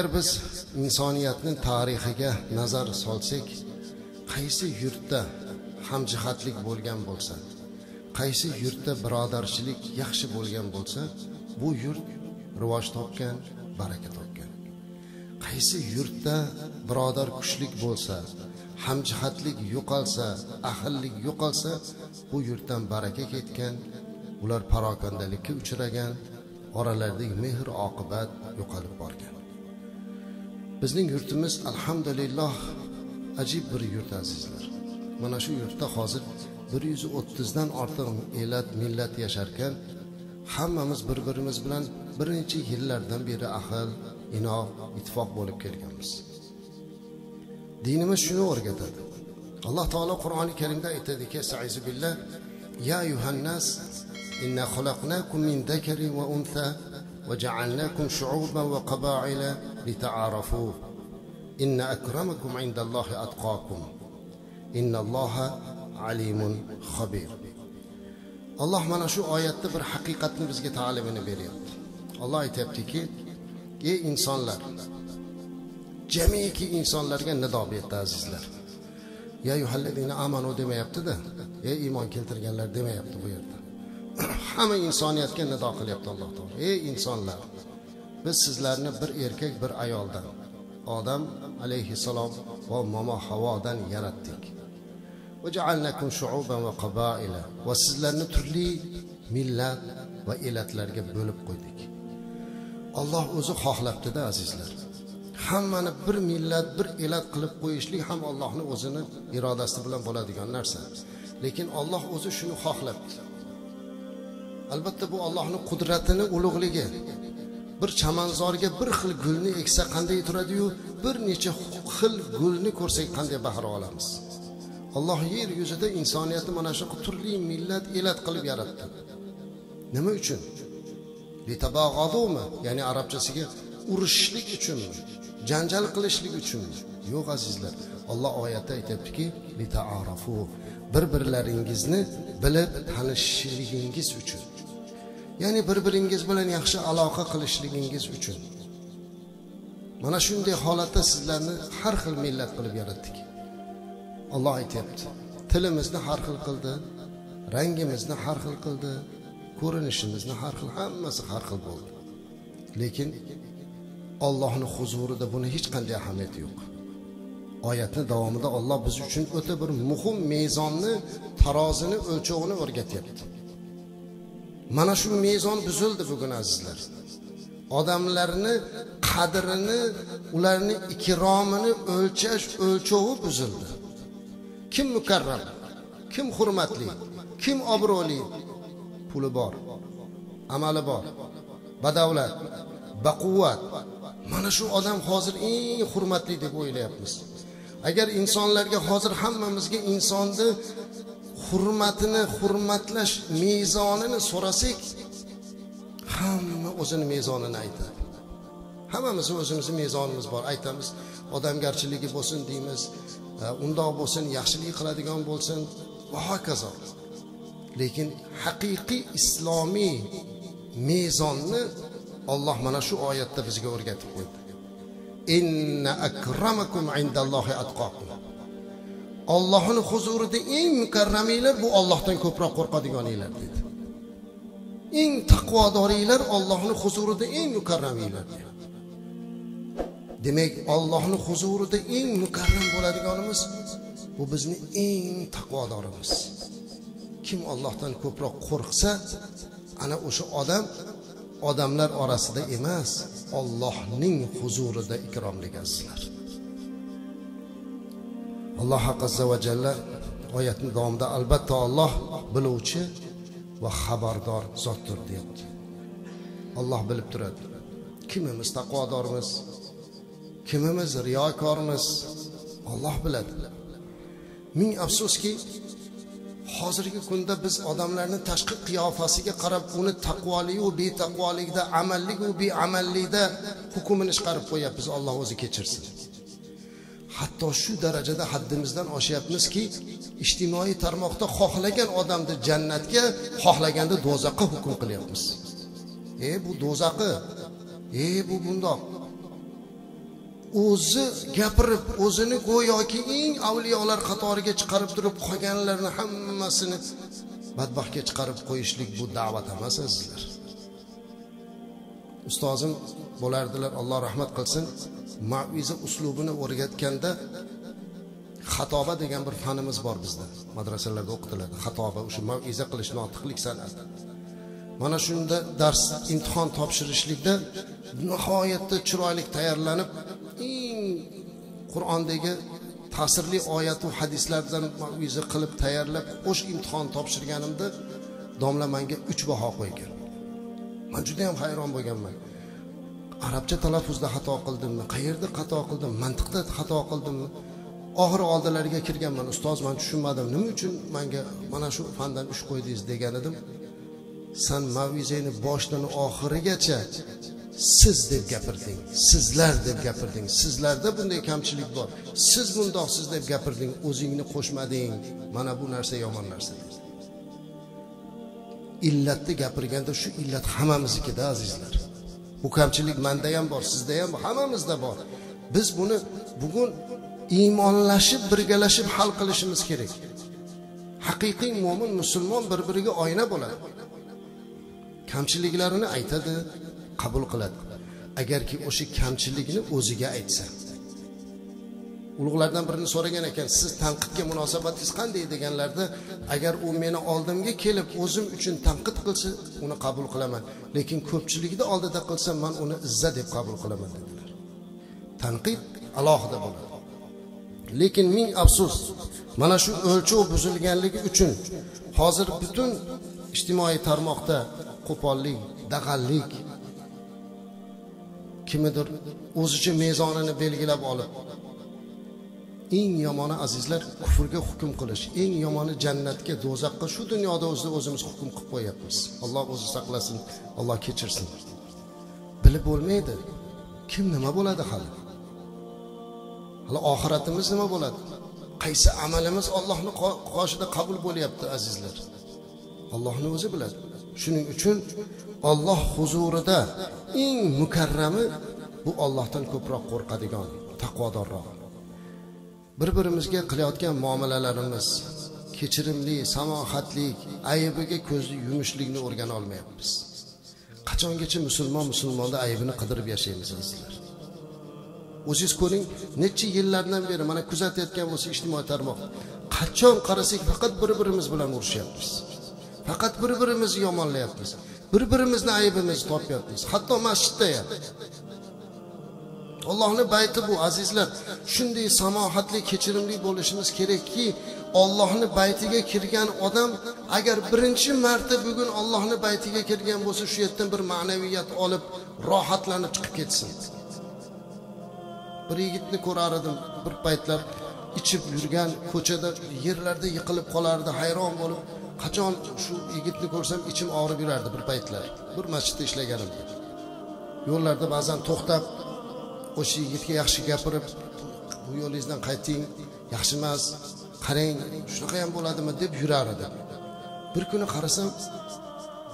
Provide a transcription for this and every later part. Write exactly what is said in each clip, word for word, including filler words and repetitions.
Agar biz insoniyatning tarixiga nazar solsak, qaysi yurtda hamjihatlik bo'lgan bo'lsa, qaysi yurtda birodarchilik yaxshi bo'lgan bo'lsa, bu yurt rivoj topgan, baraka topgan. Qaysi yurtda birodar kuchlik bo'lsa, hamjihatlik yo'qolsa, ahillik yo'qolsa, bu yurtdan baraka ketgan, ular parokandalikka uchragan, oralardagi mehr oqibat yo'qolib borgan. Bizning yurtimiz alhamdulillah ajib bir yurt azizlar. Mana shu yurtda hozir bir yuz o'ttiz dan ortiq elat millat yasharkan, hammamiz bir-birimiz bilan bir necha yillardan beri ahil, inoq, ittifoq bo'lib kelganmiz. Dinimiz shuni o'rgatadi. Alloh taolo Qur'oni Karimda aytadiki, "Sa'izu billah, ya ayyuhannas, inna khalaqnakum min zakarin va untha va ja'alnakum shu'uban va qaba'ila lita'arafu. Inna akramakum 'indallohi atqakum. Innalloha alimun xabir." Alloh mana shu oyatda bir haqiqatni bizga ta'limini beryapti. Alloh aytayaptiki, "Ey insonlar, jamiki insonlarga nido berdi azizlar. Ya yuhalladina amanu demayapti-da, ey iymon keltirganlar demayapti bu yerda. Hamma insoniyatga nido qilyapti Alloh taolo. Ey insonlar, biz sizlarni bir erkak bir ayoldan, Odam alayhissalom va Momo Havodan yaratdik. Va ja'alnakum shu'uban va qabaila. Va sizlarni turli millat va elatlarga bo'lib qo'ydik." Alloh o'zi xohlabdi-da azizlar. Hammani bir millat, bir elat qilib qo'yishlik ham Allohning o'zini irodasi bilan bo'ladigan narsa. Lekin Alloh o'zi shuni xohlabdi. Albatta bu Allohning qudratini, ulug'ligi. Bir chamanzorga bir xil gulni eksa qanday turadi-yu, bir necha xil gulni ko'rsak qanday bahra olamiz. Alloh yer yuzida insoniyatni mana shu turli millat, elat qilib yaratdi. Nima uchun? Litabag'aduma, ya'ni arabchasiga urushishlik uchunmi? Janjal qilishlik uchun? Yo'q azizlar. Alloh oyatda aytibdiki, "Lita'arafu", bir-birlaringizni bilib tanishishligingiz uchun. Ya'ni bir-biringiz bilan yaxshi aloqa qilishligingiz uchun. Mana shunday holatda sizlarni har xil millat qilib yaratdik. Alloh aytibdi, tilimizni har xil qildi, rangimizni har xil qildi, ko'rinishimizni har xil, hammasi har xil bo'ldi. Lekin Allohning huzurida buni hech qanday ahamiyati yo'q. Oyatning davomida Alloh biz uchun o'ta bir muhim mezonni, tarozini, o'lchovini o'rgatyapti. Mana shu mezon buzildi bugun azizlar. Odamlarni qadrini, ularni ikromini o'lchash o'lchovi buzildi. Kim mukarram, kim hurmatli, kim obro'li, puli bor, amali bor, badavlat, baquvvat. Mana shu odam hozir eng hurmatli deb o'ylayapmiz. Agar insonlarga hozir hammamizga insonni hurmatini, hurmatlash mezonini so'rasak, hamma o'zini mezonini aytadi. Hammamiz o'zimizning mezonimiz bor, aytamiz, odamgarchiligi bo'lsin deymiz, undoq bo'lsin, yaxshilik qiladigan bo'lsin va hokazo. Lekin haqiqiy islomiy mezonni Alloh mana shu oyatda bizga o'rgatib qo'ydi. "Inna akramakum indallohi atqakum." Allohning huzurida eng mukarraminglar bu Allohdan ko'proq qo'rqadiganinglar dedi. Eng taqvodoringlar Allohning huzurida eng mukarraminglar dedi. Demak, Allohning huzurida eng mukarram bo'ladiganimiz bu bizning eng taqvodorimiz. Kim Allohdan ko'proq qo'rqsa, ana o'sha odam odamlar orasida emas, Allohning huzurida ikromligasilar. Alloh azza va jalla oyatning davomida albatta Alloh biluvchi va xabardor zotdir deydi. Alloh bilib turadi. Kimimiz taqvodormiz, kimimiz riyokormiz, Alloh biladi. Ming afsuski, hozirgi kunda biz odamlarni tashqi qiyofasiga qarab uni taqvoli va betaqvolikda, amallik va beamallikda hukmini chiqarib qo'yapmiz. Alloh o'zi kechirsin. Hatto shu darajada haddimizdan oshyapmizki, ijtimoiy tarmoqda xohlagan odamni jannatga, xohlaganda do'zaxga hukm qilyapmiz. E bu do'zaxi, e bu bundoq. o'zi gapirib, o'zini go'yoki eng avliyolar qatoriga chiqarib turib qolganlarni hammasini badbaxtga chiqarib qo'yishlik bu da'vat emas sizlar. Ustozim bo'lardilar, Alloh rahmat qilsin, ma'viza uslubini o'rgatganda xatoba degan bir fanimiz bor bizda. Madrasalarda o'qitiladi. Xatoba, o'sha ma'viza qilish notiqlik san'ati. Mana shunda dars imtihon topshirishlikda nihoyatda chiroyli tayyorlanib, eng Qur'ondagi ta'sirli oyat va hadislardan ma'viza qilib tayyorlab, o'sha imtihon topshirganimda domla menga uch baho qo'ygan. Men juda ham hayron bo'lganman. Arabcha talaffuzda xato qildimmi? Qayerda xato qildim? Mantiqda xato qildimmi? Oxir oldilariga kirganman. Ustoz, men tushunmadim. Nima uchun menga mana shu fandan uch qo'ydingiz degan edim. Sen mavizeni boshdan oxirigacha siz deb gapirding. Sizlar deb gapirding. Sizlarda bunday kamchilik bor. Siz bundoqsiz deb gapirding. O'zingni qo'shmading. Mana bu narsa yomon narsa. Illatni gapirganda shu illat hammamiznikida azizlar. Bu kamchilik menda ham bor, sizda ham, hammamizda bor. Biz buni bugun iymonlashib, birgalashib hal qilishimiz kerak. Haqiqiy mo'min musulmon bir-biriga oyna bo'ladi. Kamchiliklarini aytadi, qabul qiladi. Agarki o'sha kamchilikni o'ziga aytsa. Ulug'lardan birini so'ragan ekan, siz tanqidga munosabatingiz qanday deganlarda, agar u meni oldimga kelib o'zim uchun tanqid qilsa, uni qabul qilaman. Lekin ko'pchilikni oldida qilsam, men uni izzat deb qabul qilaman dedilar. Tanqid alohida bo'ladi. Lekin ming afsus, mana shu o'lchov buzilganligi uchun hozir butun ijtimoiy tarmoqda qo'pollik, dag'allik, kimdir o'zicha mezonini belgilab olib, eng yomoni azizlar kufrga hukm qilish, eng yomoni jannatga, do'zaxga, shu dunyoda o'zimiz o'zimiz hukm qilib qo'yapmiz. Alloh o'zi saqlasin, Alloh kechirsin. Bilib bo'lmaydi, kim nima bo'ladi hali? Hali oxiratimiz nima bo'ladi? Qaysi amalimiz Allohning qoshida qabul bo'lyapti azizlar? Allohning o'zi biladi. Shuning uchun Alloh huzurida eng mukarrami bu Allohdan ko'proq qo'rqadigan, taqvodorroq. Bir-birimizga qilayotgan muomalalarimiz kechirimli, samohatlik, aybiga ko'zni yumishlikni o'rgana olmayapmiz. Qachongacha musulmon musulmonda aybini qidirib yashaymiz sizlar? O'zingiz ko'ring, necha yillardan beri mana kuzatayotgan bo'lsa ijtimoiy tarmoq, qachon qarasak faqat bir-birimiz bilan urushyapmiz. Faqat bir-birimizni yomonlayapmiz. Bir-birimizni aybimizni topyapmiz. Hatto masjidda ham Allohning bayti bu azizlar. Shunday samohatli, kechirimli bo'lishimiz kerakki, Allohning baytiga kirgan odam agar birinchi marta bugun Allohning baytiga kirgan bo'lsa, shu yerdan bir ma'naviyat olib, rohatlanib chiqib ketsin. Bir yigitni ko'rar edim, bir paytlar ichib yurgan, ko'chada, yerlarda yiqilib qolardi, hayron bo'lib, qachon shu yigitni ko'rsam ichim og'rib yurardi bir paytlar. Bir masjidda ishlaganimda. Yo'llarda ba'zan to'xtab o'sha yigitga yaxshi gapirib, bu yo'lingizdan qayting, yaxshi emas, qarang, shunaqa ham bo'ladimi deb yurar edi. Bir kuni qarasam,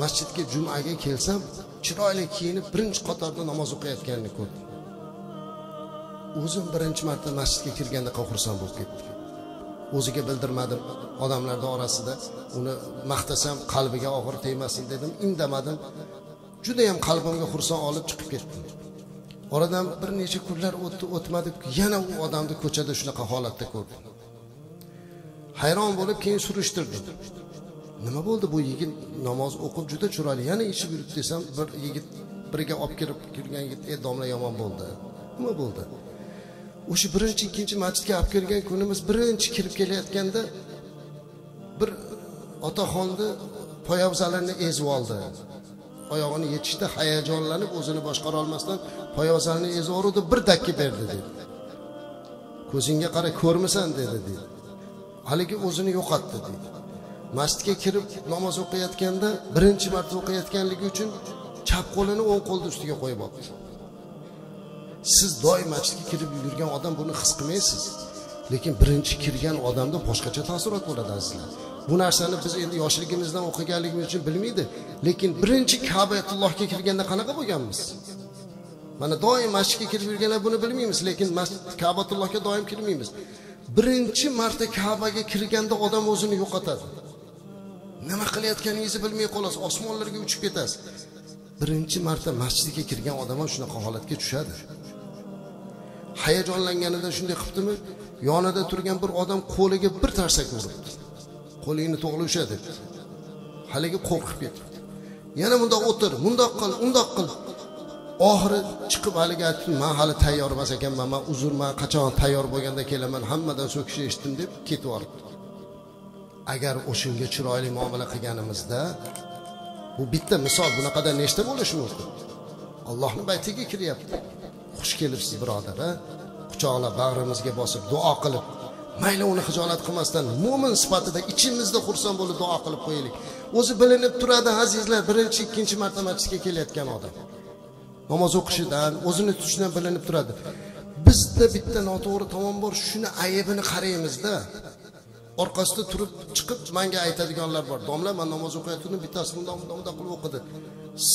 masjidga jumaga kelsam, chiroyli kiyinib birinchi qatorda namoz o'qiyotganini ko'rdim. O'zim birinchi marta masjidga kirganda xursand bo'lib ketdim. O'ziga bildirmadim, odamlarning orasida uni maqtasam qalbiga og'ir tegmasin dedim, indamadim. Juda ham qalbimga xursand olib chiqib ketdim. Oradan bir necha kunlar o'tdi, o'tmadi, yana u odamni ko'chada shunaqa holatda ko'rdim. Hayron bo'lib keyin surishtirdim. Nima bo'ldi bu yigit namoz o'qib juda chiroyli, yana ichib yuribdi desam, bir yigit biriga olib kirib kirgan yigit, "Ey domla, yomon bo'ldi." Nima bo'ldi? O'sha birinchi, ikkinchi masjidga olib kirgan kunimiz birinchi kirib kelayotganda bir otaxonni poyabzalarini ezib oldi. Oyog'ini yetishda hayajonlanib o'zini boshqara olmasdan poyozalni ezib urdi, bir dakki berdi dedi. Ko'zingga qara, ko'rmisan dedi dedi. Haligi o'zini yo'qotdi dedi. Masjidga kirib namoz o'qiyotganda birinchi marta o'qiyotganligi uchun chap qo'lini o'ng qo'lning ustiga qo'yib oldi. Siz doim masjidga kirib yurgan odam buni his qilmaysiz, lekin birinchi kirgan odamda boshqacha ta'sirot bo'ladi azizlar. Bu narsani biz endi yoshligimizdan o'qiganligimiz uchun bilmaydi, lekin birinchi Ka'batullohga kirganda qanaqa bo'lganmiz? Mana doim masjidga kirib yurganlar buni bilmaymiz, lekin masjid Ka'batullohga doim kirmaymiz. Birinchi marta Ka'baga kirganda odam o'zini yo'qotadi. Nima qilayotganingizni bilmay qolasiz, osmonlarga uchib ketasiz. Birinchi marta masjidga kirgan odam ham shunaqa holatga tushadi. Hayajonlanganida shunday qilibdimi? Yonida turgan bir odam qo'liga bir tarsak uribdi. Qo'lingni to'g'ri ushadi. Haligi qo'rqib ketdi. Yana bundoq o'tir, bundoq qil, undoq qil. Oxiri chiqib haliga aytdim, men hali tayyor emas ekanman, men uzurman, qachon tayyor bo'lganda kelaman, hammadan so'kishni eshitdim deb ketib olibdi. Agar o'shunga chiroyli muomala qilganimizda, bu bitta misol, bunaqadan nechta bo'lishi mumkin? Allohning baytiga kiryapti. Xush kelibsiz birodar, quchoqlab bag'rimizga bosib duo qilib, mayli uni hijolat qilmasdan mo'min sifatida ichimizda xursand bo'lib duo qilib qo'yaylik. O'zi bilinib turadi azizlar, birinchi, ikkinchi marta masjidga kelayotgan odam. Namoz o'qishidan, o'zini tutishidan bilinib turadi. Bizda bitta noto'g'ri tomon bor, shuni aybini qaraymizda. Orqasida turib chiqib menga aytadiganlar bor. Domla, men namoz o'qiyotgandim, bittasi bundan bundan qilib o'qidi.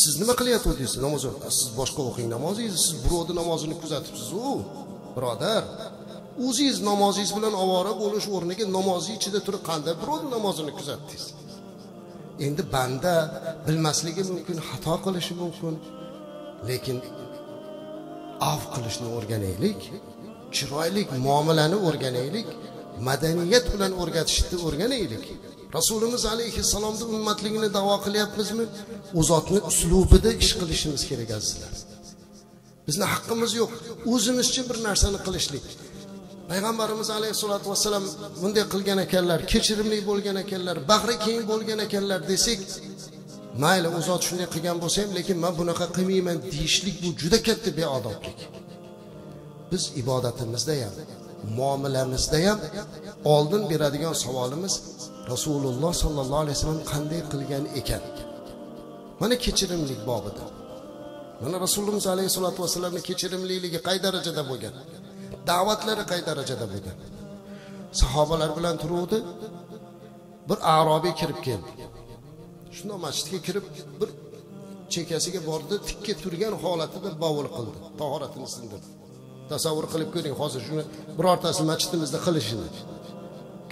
Siz nima qilyapsiz? Namoz o'qiyapsiz. Siz boshqa o'qing namozingizni, siz birovni namozini kuzatibsiz u, birodar. O'zingiz namozingiz bilan avvora bo'lish o'rniga namozi ichida turib qanday birovning namozini kuzatdingiz? Endi banda bilmasligi mumkin, xato qilishi mumkin. Lekin af qilishni o'rganaylik, chiroyli muomalani o'rganaylik, madaniyat bilan o'rgatishni o'rganaylik. Rasulimiz alayhissalomni ummatligini da'vo qilyapmizmi? U zotning uslubida ish qilishimiz kerak azizlar. Bizning haqqimiz yo'q, o'zimizcha bir narsani qilishlik. Payg'ambarimiz alayhisolatu vassalam bunday qilgan ekanlar, kechirimli bo'lgan ekanlar, bahri keng bo'lgan ekanlar desak, mayli u zot shunday qilgan bo'lsa ham, lekin men bunaqa qilmayman deyishlik bu juda katta beodoblik. Biz ibodatimizda ham, muomalamizda ham oldin beradigan savolimiz Rasululloh sallallohu alayhi vasallam qanday qilgan ekan? Mana kechirimlik bobida. Mana Rasulimiz alayhisolatu vassalamning kechirimliligi qay darajada bo'lgan? Da'vatlari qay darajada bo'lgan? Sahobalar bilan turuvdi. Bir arobiy kirib keldi. Shunday masjidga kirib bir chekasiga bordi, tikka turgan holatida bavul qildi, tahoratini sindirdi. Tasavvur qilib ko'ring, hozir shuni birortasi masjidimizda qilishini.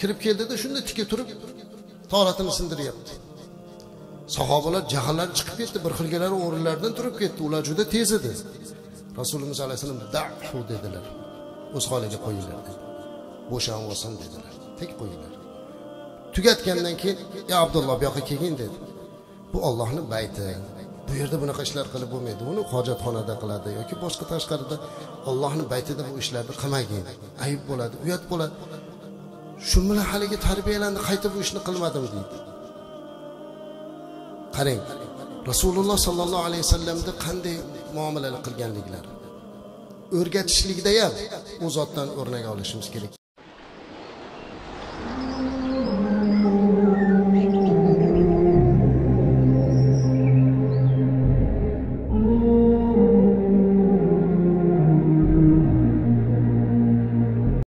Kirib keldi-da shunda tikka turib tahoratini sindiryapti. Sahobalar jahlari chiqib ketdi, bir xilgalari o'rinlaridan turib ketdi. Ular juda tez edi. Rasulimiz sollallohu alayhi vasallam da'fu dedilar. O'z holiga qo'yinglar dedi. Bo'shan olsin dedilar. Tek qo'yinglar. Tugatgandan keyin "Ya Abdulloh, bu yoqqa kelgin" dedi. Bu Allohning bayti. Bu yerda bunaqa ishlar qilib bo'lmaydi. Uni hojatxonada qiladi yoki boshqa tashqarida. Allohning baytida bu ishlarni qilmagin. Ayib bo'ladi, uyat bo'ladi. Shu bilan haliga tarbiyalandi, qaytib bu ishni qilmadim dedi. Qarang, Rasululloh sallallohu alayhi vasallamni qanday muomalalar qilganliklari o'rgatishlikda ham u zotdan o'rnak olishimiz kerak.